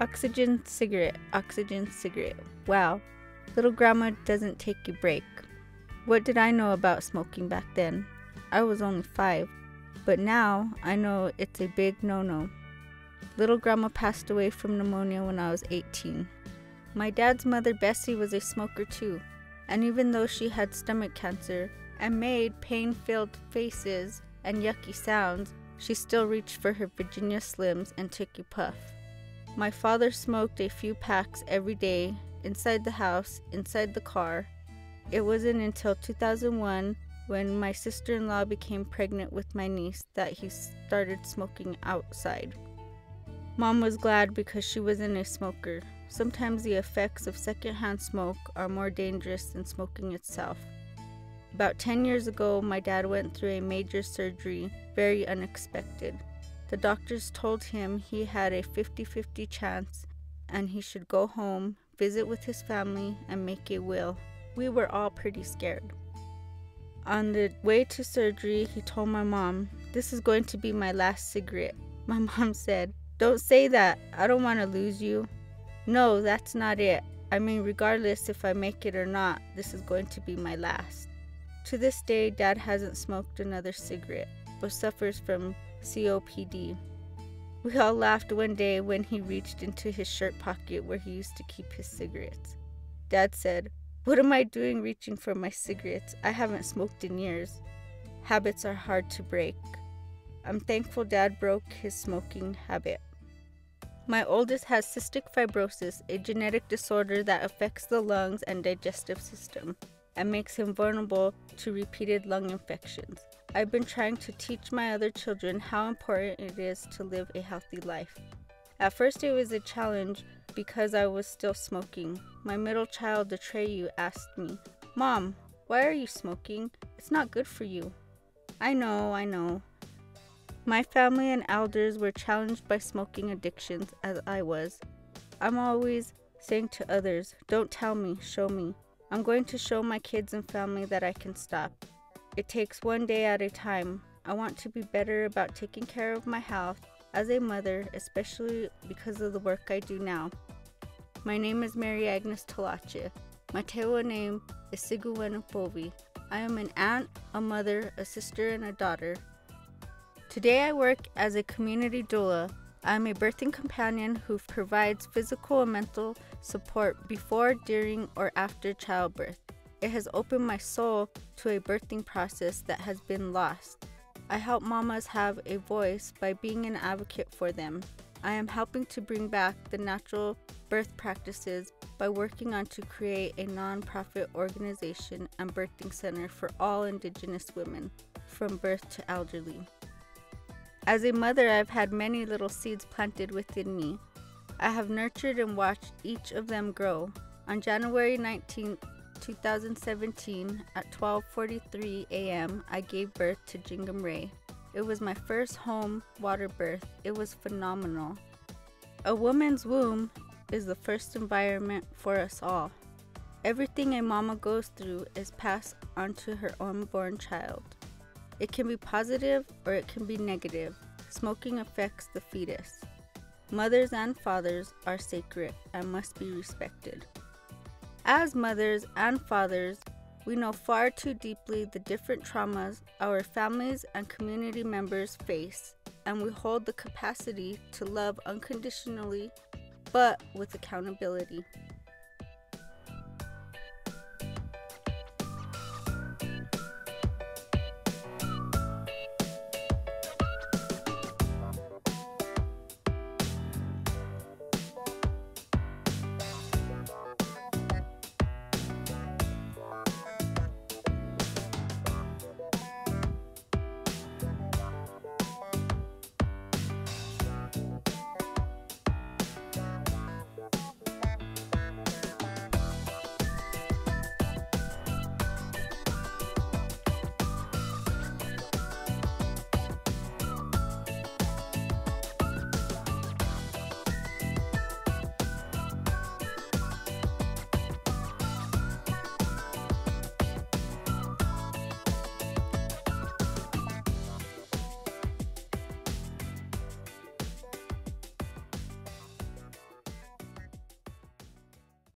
Oxygen cigarette, oxygen cigarette. Wow, little grandma doesn't take a break. What did I know about smoking back then? I was only 5, but now I know it's a big no-no. Little grandma passed away from pneumonia when I was 18. My dad's mother Bessie was a smoker too, and even though she had stomach cancer and made pain-filled faces and yucky sounds, she still reached for her Virginia Slims and took a puff. My father smoked a few packs every day, inside the house, inside the car. It wasn't until 2001, when my sister-in-law became pregnant with my niece, that he started smoking outside. Mom was glad because she wasn't a smoker. Sometimes the effects of secondhand smoke are more dangerous than smoking itself. About 10 years ago, my dad went through a major surgery, very unexpected. The doctors told him he had a 50-50 chance and he should go home, visit with his family, and make a will. We were all pretty scared. On the way to surgery, he told my mom, "This is going to be my last cigarette." My mom said, "Don't say that. I don't want to lose you." "No, that's not it. I mean, regardless if I make it or not, this is going to be my last." To this day, Dad hasn't smoked another cigarette, but suffers from COPD. We all laughed one day when he reached into his shirt pocket where he used to keep his cigarettes. Dad said, "What am I doing reaching for my cigarettes? I haven't smoked in years." Habits are hard to break. I'm thankful Dad broke his smoking habit. My oldest has cystic fibrosis, a genetic disorder that affects the lungs and digestive system and makes him vulnerable to repeated lung infections. I've been trying to teach my other children how important it is to live a healthy life. At first it was a challenge because I was still smoking. My middle child, Atreyu, asked me, "Mom, why are you smoking? It's not good for you." I know. My family and elders were challenged by smoking addictions as I was. I'm always saying to others, "Don't tell me, show me." I'm going to show my kids and family that I can stop. It takes one day at a time. I want to be better about taking care of my health as a mother, especially because of the work I do now. My name is Mary Agnes Talache. My Tewa name is Siguenopovi. I am an aunt, a mother, a sister, and a daughter. Today I work as a community doula. I'm a birthing companion who provides physical and mental support before, during, or after childbirth. It has opened my soul to a birthing process that has been lost. I help mamas have a voice by being an advocate for them. I am helping to bring back the natural birth practices by working on to create a non-profit organization and birthing center for all Indigenous women, from birth to elderly. As a mother, I've had many little seeds planted within me. I have nurtured and watched each of them grow. On January 19, 2017, at 12:43 a.m., I gave birth to Jingam Ray. It was my first home water birth. It was phenomenal. A woman's womb is the first environment for us all. Everything a mama goes through is passed on to her unborn child. It can be positive or it can be negative. Smoking affects the fetus. Mothers and fathers are sacred and must be respected. As mothers and fathers, we know far too deeply the different traumas our families and community members face, and we hold the capacity to love unconditionally, but with accountability.